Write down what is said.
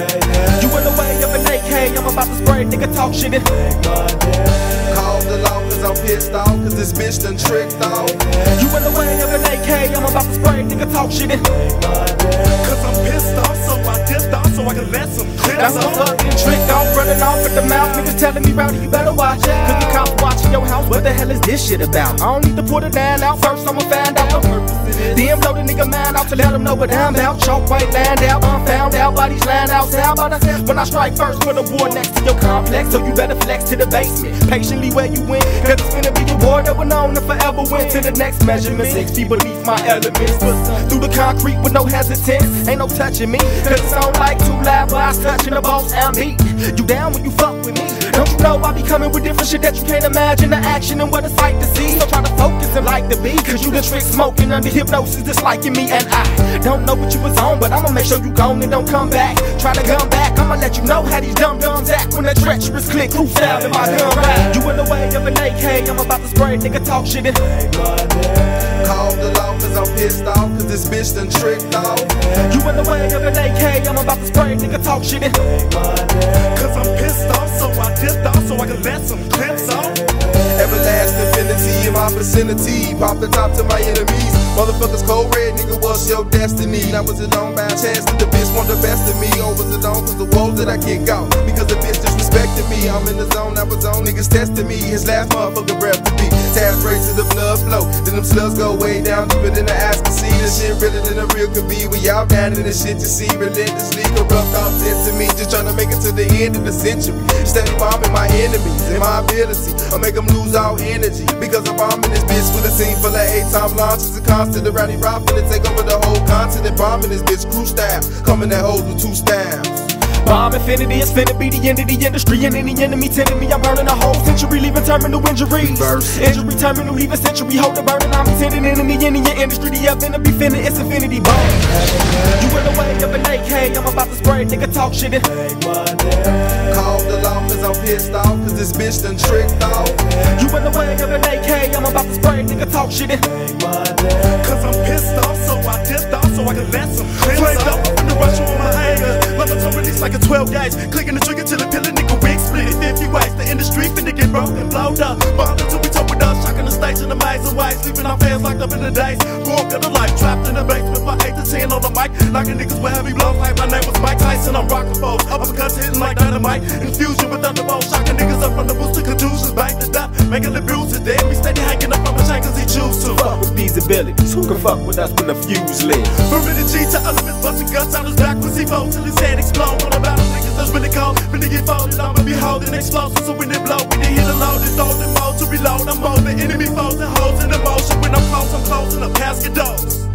yeah. You in the way of an AK, I'm about to spray, nigga talk shit and call the law cause I'm pissed off, cause this bitch done tricked off. You in the way of an AK, I'm about to spray, nigga talk shit and cause I'm pissed off, so I dipped off so I can let some clips off. That's what's up, getting tricked off, running off at the mouth. Niggas telling me, Rowdy, you better watch out, cause the cops watching your house. What the hell is this shit about? I don't need to put it down out, first I'ma find out the purpose. Then blow the nigga mind out to let him know what I'm out. Chalk white lined out, unfound out, bodies lined out. How about I? When I strike first, put a board next to your complex, so you better flex to the basement. Patiently where you win, cause it's gonna be the war that went on and forever went to the next measurement. 60 beneath my elements, through the concrete with no hesitance. Ain't no touching me, cause it's on like two live wires touching the balls I'm beating. You down when you fuck with me? Don't you know I be coming with different shit that you can't imagine? The action and what it's like to see. So try to focus and like to be, cause you the trick smoking under hypnosis, disliking me. And I don't know what you was on, but I'ma make sure you gone and don't come back. Try to come back, I'ma let you know how these dum-dums act. When the treacherous clique, who fell in my gun rack? You in the way of an AK, I'm about to spray, nigga talk shit and call the law cause I'm pissed off, cause this bitch done tricked off. You in the way of an AK, I'm about to spray, nigga talk shit and cause I'm pissed off, so I dipped off so I can let some clips off. Everlasting infinity in my vicinity, pop the top to my enemies. Motherfuckers cold red, nigga, what's your destiny? Now was it on by chance that the bitch want the best of me? Or was it on cause the walls that I kick out? Because the bitch disrespected me, I'm in the zone, I was on, niggas testing me. His last motherfucking breath to be tab braces of blood flow, then them slugs go way down deeper than the ass can see. This shit realer than the real could be. We out down in this shit you see, relentlessly corrupt off dead to me. Just tryna make it to the end of the century, steady bombing my enemies and my ability. I'll make them lose all energy, because I'm bombing this bitch with a team full of 8-time launches. A constant around the rock, finna take over the whole continent. Bombing this bitch crew style, coming at hoes with 2 stabs. Bomb infinity is finna be the end of the industry, and any enemy tending me, I'm burning a whole century, leaving terminal injuries. Injury terminal, leaving century, hold the burden. I'm intending enemy in your industry, the event be finna, it's infinity bomb. You in the way of an AK, I'm about to spray, nigga talk shit and call the law cause I'm pissed off, cause this bitch done tricked off. You in the way of an AK, I'm about to spray, nigga talk shit and cause I'm pissed off, so I dipped off so I can let some clips off. I'm finna rush you on my anger, release like a 12 gauge, clicking the trigger till the pillar nigga wig split it 50 ways. The industry finna get broke and blowed up, bombed until we took with us, shocking the stage in the maze and ways, leaving our fans locked up in the days. Broke of the life, trapped in the basement by 8 to 10 on the mic, knocking niggas with heavy blows like my name was Mike Tyson. I'm rocking foes, uppercuts hitting like dynamite, infusion with thunderbolts, shocking niggas up from the booster contusions, back to stop, making the bruises. They be steady hanging up on the chain cause he choose to. Fuck with these abilities, who can fuck with us when the fuse lit? From the G to elements, busting guts out his back was he fold till his head explode. On the battle niggas that's really cold, really get folded, I'ma be holding explosive. So when they blow, when they hit a load, it's all the mode to reload. I'm over enemy foes and hoes in the motion. When I'm close, I'm closing up casket doors.